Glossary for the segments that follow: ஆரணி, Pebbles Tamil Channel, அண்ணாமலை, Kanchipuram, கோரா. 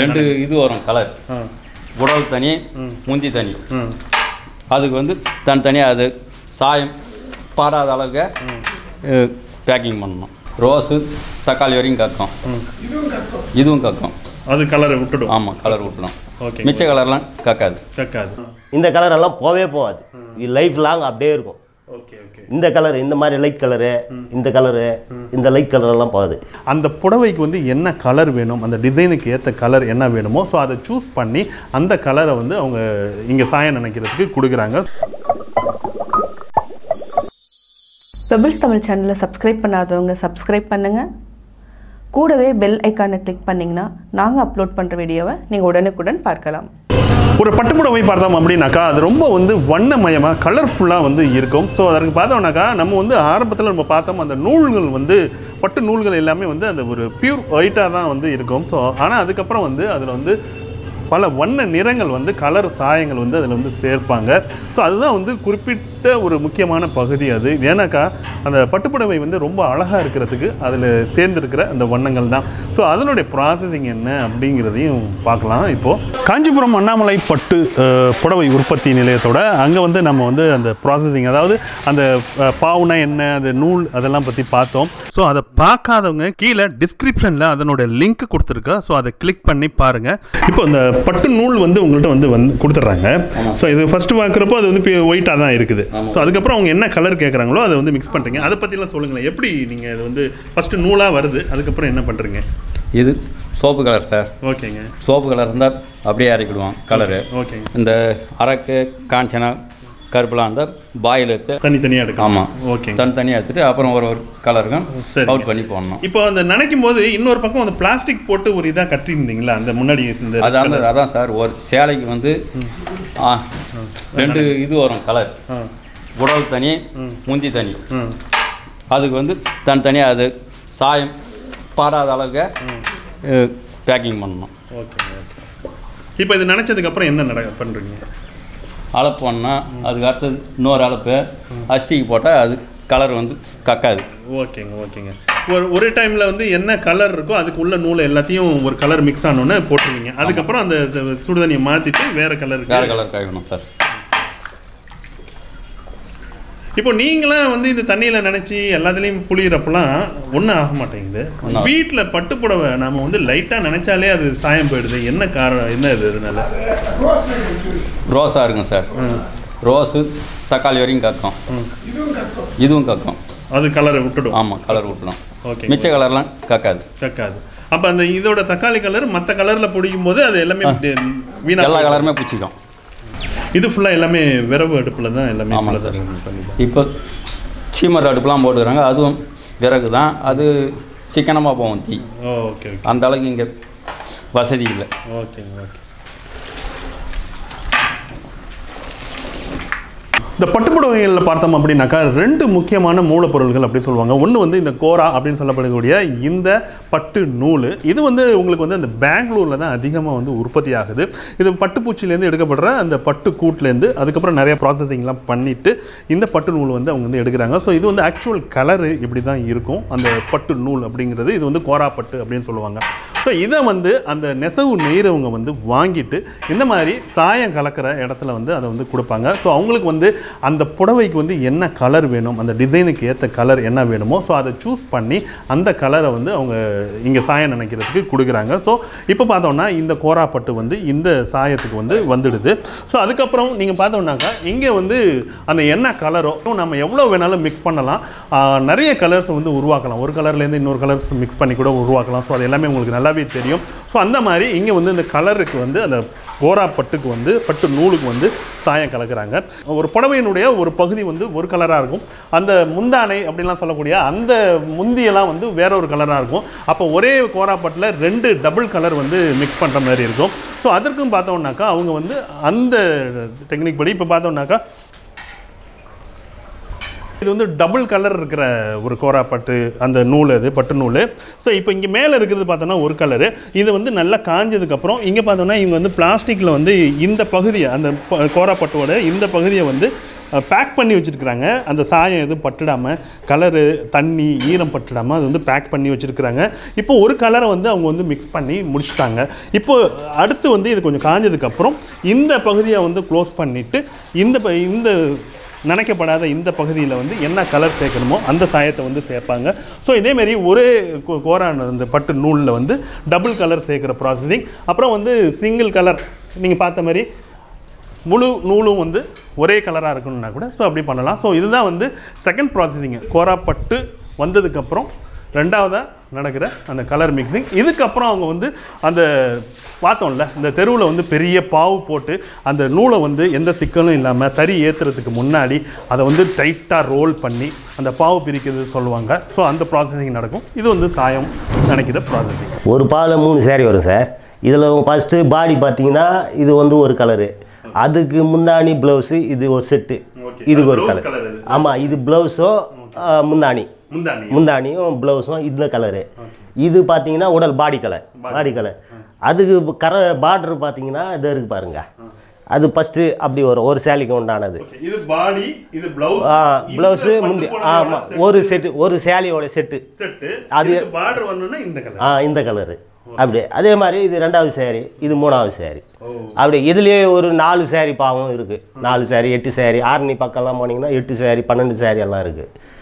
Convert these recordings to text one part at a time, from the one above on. ரெண்டு இது வரும் கலர் உடல் தனி மூஞ்சி தனி அதுக்கு வந்து தனித்தனியாக அது சாயம் பாடாத அளவுக்கு பேக்கிங் பண்ணணும் ரோஸு தக்காளி வரையும் கக்கும் இதுவும் கக்கும் அது கலரை விட்டுடும் ஆமாம் கலர் விட்டுடும் ஓகே மிச்ச கலர்லாம் கக்காது கக்காது இந்த கலரெல்லாம் போவே போகாது இது லைஃப் லாங் அப்படியே இருக்கும் ஓகே ஓகே இந்த கலர் இந்த மாதிரி லைட் கலர் இந்த லைட் கலர் எல்லாம் போகாது அந்த புடவைக்கு வந்து என்ன கலர் வேணும் அந்த டிசைனுக்கு ஏத்த கலர் என்ன வேணுமோ சோ அதை चूஸ் பண்ணி அந்த கலரை வந்து அவங்க இங்க சாயம் நினைக்கிறதுக்கு கொடுக்குறாங்க Pebbles Tamil Channel subscribe பண்ணாதவங்க subscribe பண்ணுங்க கூடவே bell icon-ஐ click பண்ணீங்கனா நாங்க அப்லோட் பண்ற வீடியோவை நீங்க உடனுக்குடன் பார்க்கலாம் ஒரு பட்டு புடவை பார்த்தோம் அப்படினாக்கா அது ரொம்ப வந்து வண்ணமயமா கலர்ஃபுல்லா வந்து இருக்கும் சோ அதற்கு பார்த்தோம்னாக்கா நம்ம வந்து ஆரம்பத்துல நம்ம பார்த்தோம் அந்த நூல்கள் வந்து பட்டு நூல்கள் எல்லாமே வந்து அந்த ஒரு பியூர் ஒயிட்டா தான் வந்து இருக்கும் சோ ஆனா அதுக்கு அப்புறம் வந்து அதுல வந்து பல வண்ண நிறங்கள் வந்து கலர் சாயங்கள் வந்து அதுல வந்து சேர்ப்பாங்க சோ அதுதான் வந்து குறிப்பிட்ட ஒரு முக்கியமான பகுதி அது ஏனாக்கா அந்த பட்டு புடவை வந்து ரொம்ப அழகா இருக்குிறதுக்கு அதுல சேர்ந்து இருக்கிற அந்த வண்ணங்கள் தான் சோ அதனுடைய processing என்ன அப்படிங்கறதையும் பார்க்கலாம் இப்போ காஞ்சிபுரம் அண்ணாமலை பட்டு புடவை உற்பத்தி நிலையத்தோட அங்க வந்து நம்ம வந்து அந்த processing அதாவது அந்த பாவுனா என்ன அந்த நூல் அதெல்லாம் பத்தி பார்த்தோம் சோ அத பார்க்காதவங்க கீழ descriptionல அதனுடைய லிங்க் கொடுத்திருக்கா சோ அத கிளிக் பண்ணி பாருங்க இப்போ அந்த பட்டு நூல் வந்து உங்கள்ட்ட வந்து கொடுத்துறாங்க சோ இது ஃபர்ஸ்ட் வாக்குறப்போ அது வந்து ஒயிட்டா தான் இருக்குது சோ அதுக்கு அப்புறம் அவங்க என்ன கலர் கேக்குறாங்களோ அதை வந்து மிக்ஸ் பண்றீங்க அத பத்தி எல்லாம் சொல்லுங்க எப்படி நீங்க இது வந்து ஃபர்ஸ்ட் நூலா வருது அதுக்கு அப்புறம் என்ன பண்றீங்க இது சோப்பு கலர் சார் ஓகேங்க சோப்பு கலர் இருந்தா அப்படியே அரைக்கிடுவோம் கலர் ஓகே இந்த அரக்கு காஞ்சனா கருப்புலாம் அந்த பாயில் எடுத்து தனித்தனியாக எடுக்கும் ஆமாம் ஓகே தனித்தனியாக எடுத்துட்டு அப்புறம் ஒரு ஒரு கலருக்கும் அவுட் பண்ணி போடணும் இப்போ அந்த நினைக்கும் போது இன்னொரு பக்கம் அந்த பிளாஸ்டிக் போட்டு ஒரு இதாக கட்டியிருந்தீங்களா அந்த முன்னாடி அதான் அதான் சார் ஒரு சேலைக்கு வந்து ரெண்டு இது வரும் கலர் உடல் தனி மூஞ்சி தனி அதுக்கு வந்து தனித்தனியாக அது சாயம் பாடாத அளவுக்கு பேக்கிங் பண்ணணும் ஓகே ஓகே இப்போ இது நினச்சதுக்கப்புறம் என்ன பண்ணுறீங்க அலப்போன்னா அதுக்கு அடுத்தது இன்னொரு அலப்பு அஸ்டிக்கு போட்டால் அது கலர் வந்து கக்காது ஓகேங்க ஓகேங்க ஒரு டைமில் வந்து என்ன கலர் இருக்கோ அதுக்கு உள்ள நூலை எல்லாத்தையும் ஒரு கலர் மிக்ஸ் ஆனோன்னு போட்டுருவீங்க அதுக்கப்புறம் அந்த சுடுதண்ணியை மாற்றிட்டு வேறு கலர் காய்க்கணும் சார் இப்போ நீங்களாம் வந்து இந்த தண்ணியில் நினச்சி எல்லாத்துலேயும் புளியிறப்பெல்லாம் ஒன்றும் ஆக மாட்டேங்குது வீட்டில் பட்டுப்புடவை நாம் வந்து லைட்டாக நினச்சாலே அது சாயம் போயிடுது என்ன காரணம் என்ன இது இதனால ரோஸாக இருக்கும் சார் ரோஸு தக்காளி வரையும் கக்கும் இதுவும் கக்கும் அது கலரை விட்டுடும் ஆமாம் கலர் விட்டுடும் ஓகே மிச்ச கலர்லாம் கக்காது அப்போ அந்த இதோட தக்காளி கலர் மற்ற கலரில் பிடிக்கும் போது அது எல்லாமே வீணா எல்லா கலருமே பிடிச்சிக்கும் இது ஃபுல்லாக எல்லாமே விறகு அடுப்பில் தான் எல்லாமே இப்போ சீமர் அடுப்புலாம் போட்டுக்கிறாங்க அதுவும் விறகு தான் அது சிக்கனமாக போகும் தீ ஓகே அந்த அளவுக்கு இங்கே வசதி இல்லை ஓகேங்க ஓகே இந்த பட்டுப்புடவைகளில் பார்த்தோம் அப்படின்னாக்கா ரெண்டு முக்கியமான மூலப்பொருள்கள் அப்படின்னு சொல்லுவாங்க ஒன்று வந்து இந்த கோரா அப்படின்னு சொல்லப்படக்கூடிய இந்த பட்டு நூல் இது வந்து உங்களுக்கு வந்து அந்த பெங்களூரில் தான் அதிகமாக வந்து உற்பத்தி ஆகுது இது பட்டுப்பூச்சிலேருந்து எடுக்கப்படுற அந்த பட்டு கூட்டிலேருந்து அதுக்கப்புறம் நிறைய ப்ராசஸிங்லாம் பண்ணிவிட்டு இந்த பட்டு நூல் வந்து அவங்க வந்து எடுக்கிறாங்க ஸோ இது வந்து ஆக்சுவல் கலரு இப்படி தான் இருக்கும் அந்த பட்டு நூல் அப்படிங்கிறது இது வந்து கோரா பட்டு அப்படின்னு சொல்லுவாங்க ஸோ இதை வந்து அந்த நெசவு நெய்கிறவங்க வந்து வாங்கிட்டு இந்த மாதிரி சாயம் கலக்கிற இடத்துல வந்து அதை வந்து கொடுப்பாங்க ஸோ அவங்களுக்கு வந்து அந்த புடவைக்கு வந்து என்ன கலர் வேணும் அந்த டிசைனுக்கு ஏற்ற கலர் என்ன வேணுமோ ஸோ அதை சூஸ் பண்ணி அந்த கலரை வந்து அவங்க இங்கே சாயம் நினைக்கிறதுக்கு கொடுக்குறாங்க ஸோ இப்போ பார்த்தோம்னா இந்த கோராப்பட்டு வந்து இந்த சாயத்துக்கு வந்து வந்துடுது ஸோ அதுக்கப்புறம் நீங்கள் பார்த்தோம்னாக்கா இங்கே வந்து அந்த என்ன கலரோ நம்ம எவ்வளோ வேணாலும் மிக்ஸ் பண்ணலாம் நிறைய கலர்ஸ் வந்து உருவாக்கலாம் ஒரு கலர்லேருந்து இன்னொரு கலர்ஸ் மிக்ஸ் பண்ணி கூட உருவாக்கலாம் ஸோ அது எல்லாமே உங்களுக்கு நல்லாவே தெரியும் ஸோ அந்த மாதிரி இங்கே வந்து இந்த கலருக்கு வந்து அந்த கோராப்பட்டுக்கு வந்து பட்டு நூலுக்கு வந்து சாயம் கலக்கிறாங்க ஒரு புடவையினுடைய ஒரு பகுதி வந்து ஒரு கலராக இருக்கும் அந்த முந்தானை அப்படின்லாம் சொல்லக்கூடிய அந்த முந்தியெல்லாம் வந்து வேற ஒரு கலராக இருக்கும் அப்போ ஒரே கோராப்பட்டில் ரெண்டு டபுள் கலர் வந்து மிக்ஸ் பண்ணுற மாதிரி இருக்கும் ஸோ அதற்கும் பார்த்தோம்னாக்கா அவங்க வந்து அந்த டெக்னிக் படி இப்போ பார்த்தோம்னாக்கா இது வந்து டபுள் கலர் இருக்கிற ஒரு கோராப்பட்டு அந்த நூல் அது பட்டு நூல் ஸோ இப்போ இங்கே மேலே இருக்கிறது பார்த்தோன்னா ஒரு கலரு இது வந்து நல்லா காஞ்சதுக்கப்புறம் இங்கே பார்த்தோன்னா இவங்க வந்து பிளாஸ்டிக்கில் வந்து இந்த பகுதியை அந்த கோராப்பட்டோட இந்த பகுதியை வந்து pack பண்ணி வச்சிருக்காங்க அந்த சாயம் எதுவும் பட்டுடாம கலர் தண்ணி ஈரம் பட்டுடாம அது வந்து பேக் பண்ணி வச்சிருக்காங்க இப்போ ஒரு கலரை வந்து அவங்க வந்து mix பண்ணி முடிச்சிட்டாங்க இப்போ அடுத்து வந்து இது கொஞ்சம் காஞ்சதுக்கு அப்புறம் இந்த பகுதியை வந்து க்ளோஸ் பண்ணிட்டு இந்த நனைக்கப்படாத இந்த பகுதியில வந்து என்ன கலர் சேக்கணுமோ அந்த சாயத்தை வந்து சேப்பாங்க சோ இதே மாதிரி ஒரே கோரான அந்த பட்டு நூல்ல வந்து டபுள் கலர் சேக்கிற processing அப்புறம் வந்து single கலர் நீங்க பார்த்த மாதிரி முழு நூலும் வந்து ஒரே கலரா இருக்கும்னா கூட சோ அப்படி பண்ணலாம் சோ இதுதான் வந்து செகண்ட் processing கோரா பட்டு வந்ததுக்கு அப்புறம் இரண்டாவது நடக்குற அந்த கலர் மிக்ஸிங் இதுக்கு அப்புறம் அவங்க வந்து அந்த பார்த்தோம்ல இந்த தெருவுல வந்து பெரிய பாவு போட்டு அந்த நூலை வந்து எந்த சிக்கலும் இல்லாம தறி ஏத்துறதுக்கு முன்னாடி அதை வந்து டைட்டா ரோல் பண்ணி அந்த பாவு பிரிக்கிறது சொல்லுவாங்க சோ அந்த processing நடக்கும் இது வந்து சாயம் நடக்குற processing ஒரு பாவுல மூணு சேரி வரும் சார் இதுல ஃபர்ஸ்ட் பாடி பாத்தீங்கன்னா இது வந்து ஒரு கலர் அதுக்கு முன்னாடி ப்ளவுஸ் இது ஒரு செட் இது ஒரு கலர் ஆமா இது ப்ளவுஸோ முன்னாடி முந்தானியும் ப்ளவுஸும் இந்த கலரு இது பார்த்தீங்கன்னா உடல் பாடி கலர் அதுக்கு பார்டர் பார்த்தீங்கன்னா இது இருக்கு பாருங்க அது ஃபர்ஸ்ட் அப்படி வரும் ஒரு சேலைக்கு உண்டானது இது பாடி இது ப்ளவுஸ் ப்ளவுஸ் முந்தி ஆமா ஒரு சேலையோட செட் அது பார்டர் வரணும்னா இந்த கலர் அப்படி அதே மாதிரி இது இரண்டாவது சேரி இது மூணாவது சேரி அப்படி இதுலயே ஒரு நாலு சேரி பாவும் இருக்கு நாலு சேரி எட்டு சேரி ஆரணி பக்கம்லாம் போனீங்கன்னா எட்டு சேரி 12 சேரி எல்லாம் இருக்கு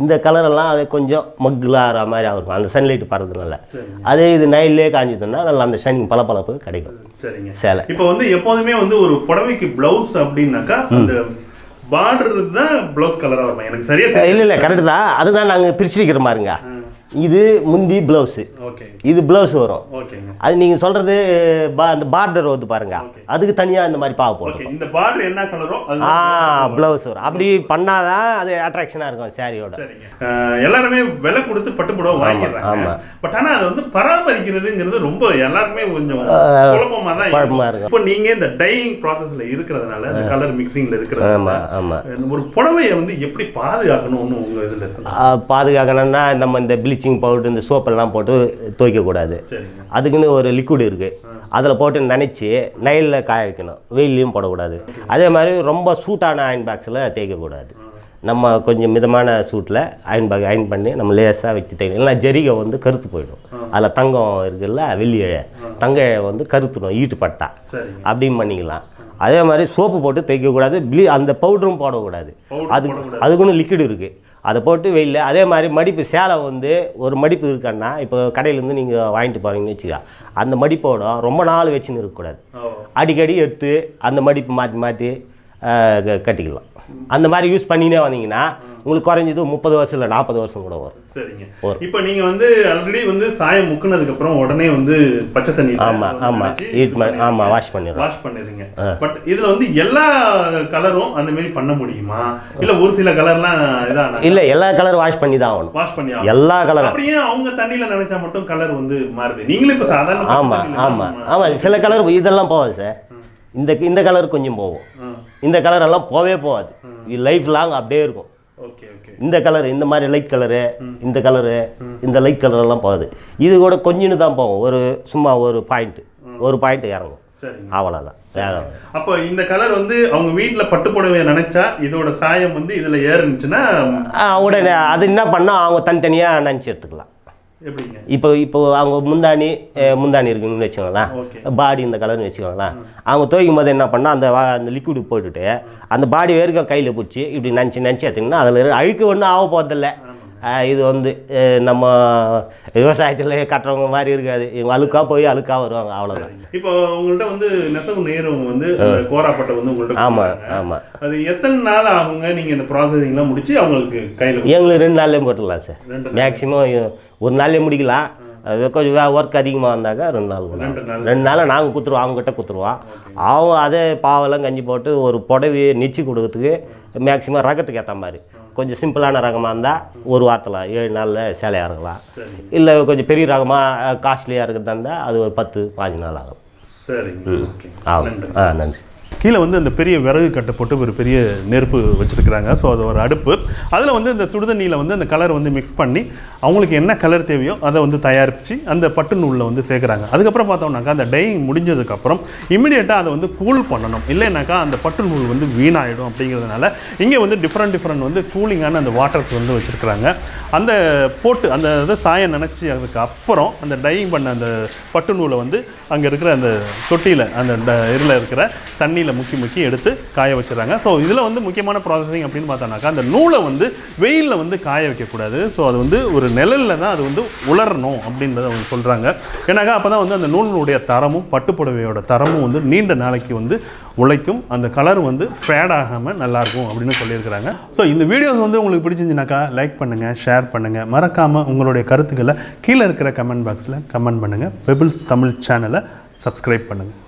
இந்த கலர் எல்லாம் அது கொஞ்சம் மக்குலாற மாதிரி ஆகும் அந்த சன்லைட் பறதுனால அதே இது நைல்லே காஞ்சிதுன்னா நல்ல அந்த ஷைனிங் பளபளப்பு கிடைக்கும் சரிங்க சேலை இப்போ வந்து எப்பவுமே வந்து ஒரு புடவைக்கு ப்ளவுஸ் அப்படினாக்கா அந்த border தான் ப்ளவுஸ் கலரா வரும் எனக்கு சரியா தெரியல இல்ல கரெக்ட் தான் அதுதான் நாங்க பிரிச்சு வைக்கிற மாதிரிங்க இது முந்தி ப்ளவுஸ் ஓகே இது ப்ளவுஸ் வரும் ஓகேங்க அது நீங்க சொல்றது அந்த பார்டர் வந்து பாருங்க அதுக்கு தனியா இந்த மாதிரி பாவு போடுங்க ஓகே இந்த பார்டர் என்ன கலரோ அது ப்ளவுஸ் வரும் அப்படி பண்ணாதான் அது அட்ராக்ஷனா இருக்கும் சாரியோட சரிங்க எல்லாரும் விலை கொடுத்து பட்டு போட வாங்குறாங்க பட் ஆனா அது வந்து பராமரிக்கிறதுங்கிறது ரொம்ப எல்லாரும் கொஞ்சம் குழப்பமா தான் இருக்கு இப்போ நீங்க இந்த டையிங் processல இருக்குறதனால அந்த கலர் மிக்ஸிங்ல இருக்குறது ஆமா ஒரு புடவையை வந்து எப்படி பாதுகாக்கணும்னு உங்க இதுல பாதுகாக்கணும்னா நம்ம இந்த ப்ளீச்சிங் பவுடர் இந்த சோப் எல்லாம் போட்டு துவைக்க கூடாது அதுக்குன்னு ஒரு லிக்விட் இருக்கு அதுல போட்டு நனைச்சி நைல்ல காய வைக்கணும் வெயிலையும் போட கூடாது அதே மாதிரி ரொம்ப சூட்டான அயன் பாக்ஸ்ல தேய்க்க கூடாது நம்ம கொஞ்சம் மிதமான சூட்ல அயன் பண்ணி நம்ம லேசா வச்சு தேய்க்கணும் இல்ல ஜரிகை வந்து கருத்து போய்டும் அதுல தங்கம் இருக்குல்ல வெள்ளி இழை தங்க இழை வந்து கருத்துடும் ஈட்டுப்பட்டா அப்படியும் பண்ணிக்கலாம் அதே மாதிரி சோப்பு போட்டு தேய்க்க கூடாது அந்த பவுடரும் போடக்கூடாது அதுக்குன்னு லிக்விட் இருக்கு அதை போட்டு வெயில்ல அதே மாதிரி மடிப்பு சேலை வந்து ஒரு மடிப்பு இருக்கான்னா இப்போ கடையிலேருந்து நீங்கள் வாங்கிட்டு போகிறீங்கன்னு வச்சுக்கா அந்த மடிப்போட ரொம்ப நாள் வச்சுன்னு இருக்கக்கூடாது அடிக்கடி எடுத்து அந்த மடிப்பு மாற்றி கட்டிக்கலாம் அந்த மாதிரி யூஸ் பண்ணினே வந்தீங்கன்னா உங்களுக்கு குறைஞ்சது 30 வருஷம் இல்லை 40 வருஷம் கூட வரும் சரிங்க இப்போ நீங்கள் வந்து ஆல்ரெடி வந்து சாயம் முக்கினதுக்கு அப்புறம் உடனே வந்து பச்சை தண்ணி ஆமா வாஷ் பண்ணிடுங்க பட் இதுல வந்து எல்லா கலரும் அந்த மாதிரி பண்ண முடியுமா இல்ல ஒரு சில கலர்லாம் இதானா இல்ல எல்லா கலரும் வாஷ் பண்ணி தான் ஆகணும் வாஷ் பண்ணி எல்லா கலரும் அப்படியே அவங்க தண்ணியில நினைச்சா மட்டும் கலர் வந்து மாறுது நீங்களே இப்ப சாதாரண ஆமா சில கலர் இதெல்லாம் போகாது சார் இந்த கலர் கொஞ்சம் போகும் இந்த கலர் எல்லாம் போவே போகாது இது லைஃப் லாங் அப்படியே இருக்கும் ஓகே ஓகே இந்த கலர் இந்த மாதிரி லைட் கலரு இந்த லைட் கலர் எல்லாம் போகுது இது கூட கொஞ்சம் தான் போகும் ஒரு சும்மா ஒரு பாயிண்ட் இறங்கும் சரிங்க அவ்வளவுதான் அப்போ இந்த கலர் வந்து அவங்க வீட்ல பட்டு போடவே நினைச்சா இதோட சாயம் வந்து இதுல ஏறிச்சுனா உடனே அது என்ன பண்ணா அவங்க தனித்தனியா நினைச்சு எடுத்துக்கலாம் எப்படிங்க இப்போ அவங்க முந்தானி இருக்குன்னு வச்சுக்கோங்களேன் பாடி இந்த கலர்னு வச்சுக்கோங்களேன் அவங்க துவைக்கும் போது என்ன பண்ணால் அந்த லிக்விடு போட்டுட்டு அந்த பாடி வரைக்கும் கையில் பிடிச்சி இப்படி நினச்சி எடுத்திங்கன்னா அதில் அழுக்கு ஒன்றும் ஆக போகிறதில்ல இது வந்து நம்ம விவசாயத்தில் கட்டுறவங்க மாதிரி இருக்காது இவங்க அழுக்காக போய் அழுக்காக வருவாங்க அவ்வளோதான் இப்போ உங்கள்கிட்ட வந்து நெசவு நேரம் வந்து கோராப்பட்டை வந்து உங்கள்கிட்ட ஆமாம் அது எத்தனை நாள் ஆகுங்க நீங்கள் இந்த ப்ராசஸிங்லாம் முடிச்சு அவங்களுக்கு கையில் எங்களுக்கு 2 நாள்லேயும் போட்டுக்கலாம் சார் மேக்ஸிமம் ஒரு நாள்லேயே முடிக்கலாம் கொஞ்சம் ஒர்க் அதிகமாக இருந்தாக்கா 2 நாள் நாங்கள் கொடுத்துருவோம் அவங்ககிட்ட கொடுத்துருவோம் அவங்க அதே பாவெல்லாம் கஞ்சி போட்டு ஒரு புடவை நிச்சி கொடுக்கறதுக்கு மேக்ஸிமம் ரகத்துக்கு ஏற்ற மாதிரி கொஞ்சம் சிம்பிளான ரகமாக இருந்தால் ஒரு வாரத்தில் 7 நாளில் சேலையாக இருக்கலாம் இல்லை கொஞ்சம் பெரிய ரகமாக காஸ்ட்லியாக இருக்கிறதா இருந்தால் அது ஒரு 10-15 நாள் ஆகும் சரி ஓகே ஆ நன்றி கீழ வந்து அந்த பெரிய விறகு கட்டை போட்டு ஒரு பெரிய நெருப்பு வச்சிருக்காங்க சோ அது ஒரு அடுப்பு அதுல வந்து இந்த சுடு தண்ணியில வந்து அந்த கலர் வந்து mix பண்ணி அவங்களுக்கு என்ன கலர் தேவையோ அத வந்து தயாரிச்சு அந்த பட்டு நூல்ல வந்து சேக்கறாங்க அதுக்கு அப்புறம் பார்த்தோம்னா அந்த டையிங் முடிஞ்சதுக்கு அப்புறம் இமிடியேட்டா அத வந்து கூல் பண்ணனும் இல்லைனாக்கா அந்த பட்டு நூல் வந்து வீணாயிடும் அப்படிங்கிறதுனால இங்க வந்து டிஃபரண்ட் வந்து கூலிங்கான அந்த வாட்டர்ஸ் வந்து வச்சிருக்காங்க அந்த போட்டு அந்த சாயம் நனைச்சி அதுக்கு அப்புறம் அந்த டையிங் பண்ண அந்த பட்டு நூலை வந்து அங்க இருக்கிற அந்த தொட்டியில அந்த இருல இருக்கிற தண்ணி முக்கி எடுத்து காய வச்சிராங்க சோ இதுல வந்து முக்கியமான processing அப்படினு பார்த்தானாக்க அந்த நூலை வந்து வெயில்ல வந்து காய வைக்க கூடாது சோ அது வந்து ஒரு நிழல்ல தான் அது வந்து உலரணும் அப்படிங்கறத அவங்க சொல்றாங்க ஏனாக அப்பதான் வந்து அந்த நூலுடைய தரமும் பட்டுப்புடவையோட தரமும் வந்து நீண்ட நாளைக்கு வந்து உழைக்கும் அந்த கலர் வந்து ஃபேட் ஆகாம நல்லா இருக்கும் அப்படினு சொல்லி இருக்காங்க சோ இந்த வீடியோஸ் வந்து உங்களுக்கு பிடிச்சிருந்தீங்கனா லைக் பண்ணுங்க ஷேர் பண்ணுங்க மறக்காம உங்களுடைய கருத்துக்களை கீழ இருக்கிற கமெண்ட் பாக்ஸ்ல கமெண்ட் பண்ணுங்க பெபிள்ஸ் தமிழ் சேனலை சப்ஸ்கிரைப் பண்ணுங்க